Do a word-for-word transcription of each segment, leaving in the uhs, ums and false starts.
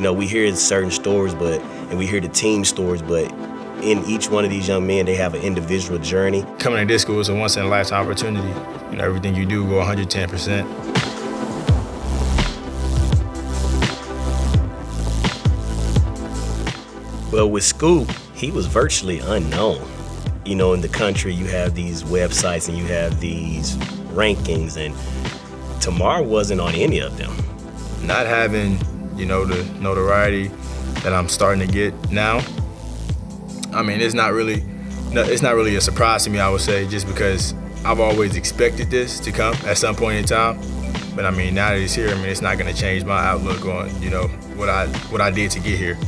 You know, we hear certain stories, but and we hear the team stories, but in each one of these young men, they have an individual journey. Coming to this school is a once-in-a-lifetime opportunity. You know, everything you do, go one hundred ten percent. Well, with Scoop, he was virtually unknown. You know, in the country, you have these websites and you have these rankings, and Tamar wasn't on any of them. Not having, you know, the notoriety that I'm starting to get now, I mean, it's not really, it's not really a surprise to me, I would say, just because I've always expected this to come at some point in time. But I mean, now that it's here, I mean, it's not going to change my outlook on, you know, what I what I did to get here.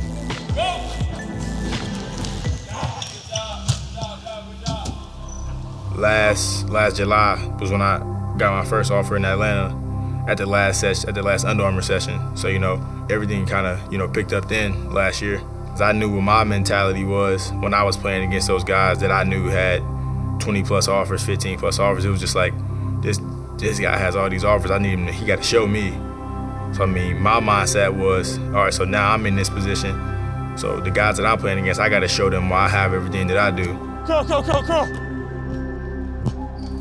Last last July was when I got my first offer in Atlanta at the last session, at the last Under Armour session. So you know, everything kind of you know picked up then last year. Cause I knew what my mentality was when I was playing against those guys that I knew had twenty plus offers, fifteen plus offers. It was just like this this guy has all these offers. I need him. To, he got to show me. So I mean, my mindset was all right. So now I'm in this position. So the guys that I'm playing against, I got to show them why I have everything that I do. Go go go go.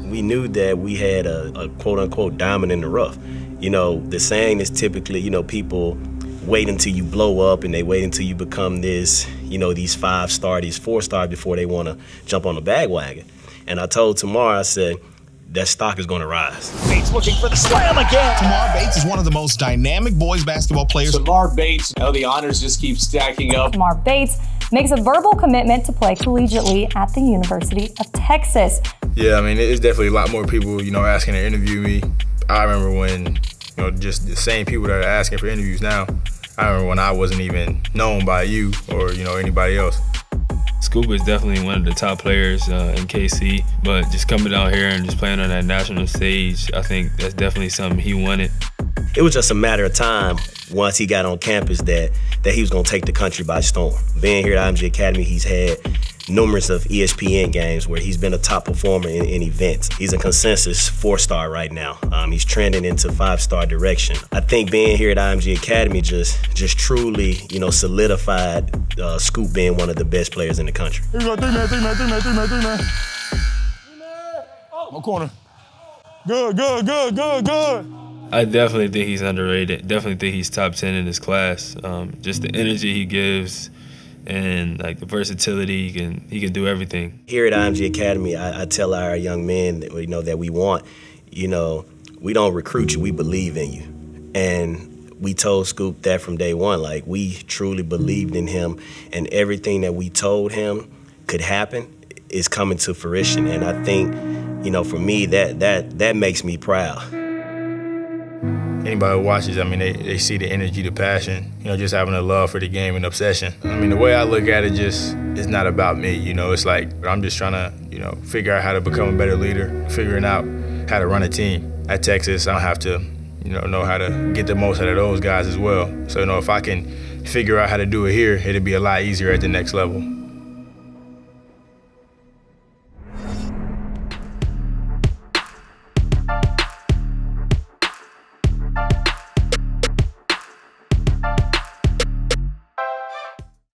We knew that we had a, a quote-unquote diamond in the rough. You know, the saying is typically, you know, people wait until you blow up and they wait until you become this, you know, these five-star, these four-star before they want to jump on the bagwagon. And I told Tamar, I said, that stock is going to rise. Bates looking for the slam again. Tamar Bates is one of the most dynamic boys basketball players. Tamar Bates, oh, the honors just keep stacking up. Tamar Bates makes a verbal commitment to play collegiately at the University of Texas. Yeah, I mean, it's definitely a lot more people, you know, asking to interview me. I remember when, you know, just the same people that are asking for interviews now, I remember when I wasn't even known by you or, you know, anybody else. Scoop is definitely one of the top players uh, in K C, but just coming out here and just playing on that national stage, I think that's definitely something he wanted. It was just a matter of time once he got on campus that, that he was going to take the country by storm. Being here at I M G Academy, he's had numerous of E S P N games where he's been a top performer in, in events. He's a consensus four-star right now. Um, he's trending into five-star direction. I think being here at I M G Academy just just truly, you know, solidified uh, Scoop being one of the best players in the country. Here we go, three man, three man, three man, three man, three man. One corner. Good, good, good, good, good. I definitely think he's underrated. Definitely think he's top ten in his class. Um, just the energy he gives, and like the versatility, he can he can do everything. Here at I M G Academy, I, I tell our young men that you know that we want, you know, we don't recruit you, we believe in you, and we told Scoop that from day one. Like we truly believed in him, and everything that we told him could happen is coming to fruition. And I think, you know, for me, that that that makes me proud. Anybody who watches, I mean, they, they see the energy, the passion, you know, just having a love for the game and obsession. I mean, the way I look at it just, it's not about me, you know, it's like, I'm just trying to, you know, figure out how to become a better leader, figuring out how to run a team. At Texas, I don't have to, you know, know how to get the most out of those guys as well. So, you know, if I can figure out how to do it here, it'll be a lot easier at the next level.